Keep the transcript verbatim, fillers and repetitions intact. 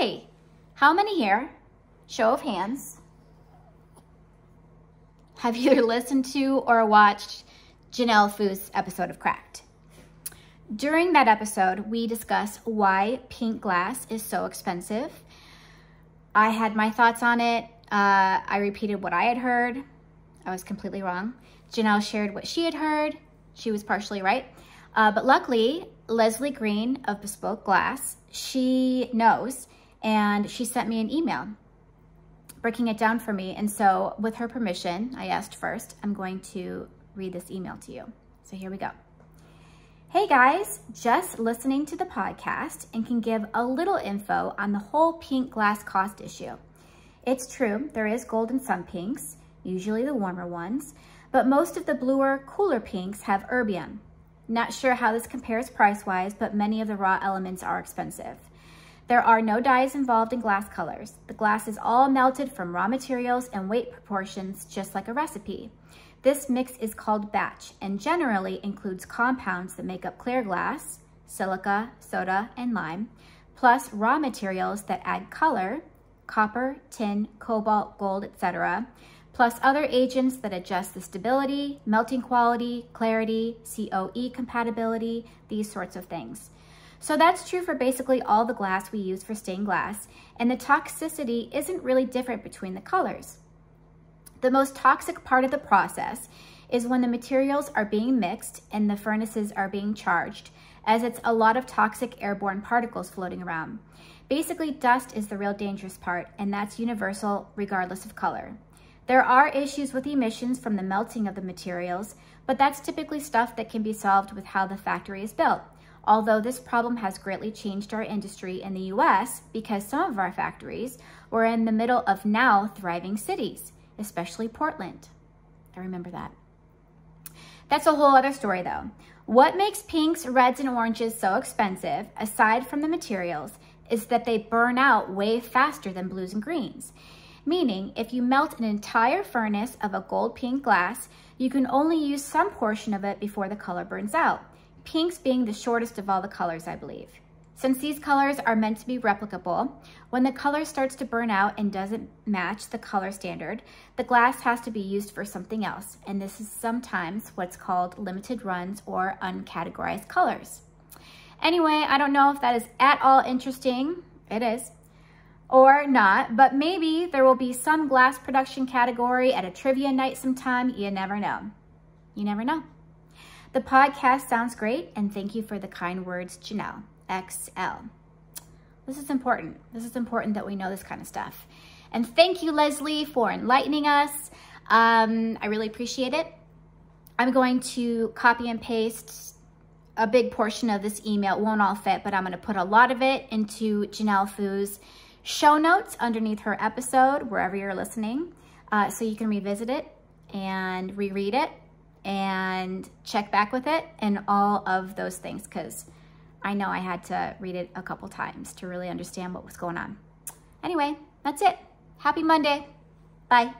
Hey, how many here, show of hands, have either listened to or watched Janel Foo's episode of Cracked? During that episode, we discuss why pink glass is so expensive. I had my thoughts on it. Uh, I repeated what I had heard. I was completely wrong. Janel shared what she had heard. She was partially right. Uh, but luckily, Lesley Green of Bespoke Glass, she knows, and she sent me an email breaking it down for me. And so with her permission, I asked first, I'm going to read this email to you. So here we go. Hey guys, just listening to the podcast and can give a little info on the whole pink glass cost issue. It's true, there is gold in some pinks, usually the warmer ones, but most of the bluer, cooler pinks have erbium. Not sure how this compares price-wise, but many of the raw elements are expensive. There are no dyes involved in glass colors. The glass is all melted from raw materials and weight proportions, just like a recipe. This mix is called batch and generally includes compounds that make up clear glass, silica, soda, and lime, plus raw materials that add color, copper, tin, cobalt, gold, et cetera, plus other agents that adjust the stability, melting quality, clarity, C O E compatibility, these sorts of things. So that's true for basically all the glass we use for stained glass, and the toxicity isn't really different between the colors. The most toxic part of the process is when the materials are being mixed and the furnaces are being charged, as it's a lot of toxic airborne particles floating around. Basically, dust is the real dangerous part, and that's universal regardless of color. There are issues with emissions from the melting of the materials, but that's typically stuff that can be solved with how the factory is built. Although this problem has greatly changed our industry in the U S because some of our factories were in the middle of now thriving cities, especially Portland. I remember that. That's a whole other story though. What makes pinks, reds, and oranges so expensive, aside from the materials, is that they burn out way faster than blues and greens. Meaning, if you melt an entire furnace of a gold pink glass, you can only use some portion of it before the color burns out, pinks being the shortest of all the colors, I believe. Since these colors are meant to be replicable, when the color starts to burn out and doesn't match the color standard, the glass has to be used for something else, and this is sometimes what's called limited runs or uncategorized colors. Anyway, I don't know if that is at all interesting. It is. Or not, but maybe there will be some glass production category at a trivia night sometime. You never know. You never know. The podcast sounds great, and thank you for the kind words, Janelle. X L. This is important. This is important that we know this kind of stuff. And thank you, Lesley, for enlightening us. Um, I really appreciate it. I'm going to copy and paste a big portion of this email. It won't all fit, but I'm going to put a lot of it into Janel Foo's show notes underneath her episode, wherever you're listening, uh, so you can revisit it and reread it and check back with it and all of those things, because I know I had to read it a couple times to really understand what was going on. Anyway, that's it. Happy Monday. Bye.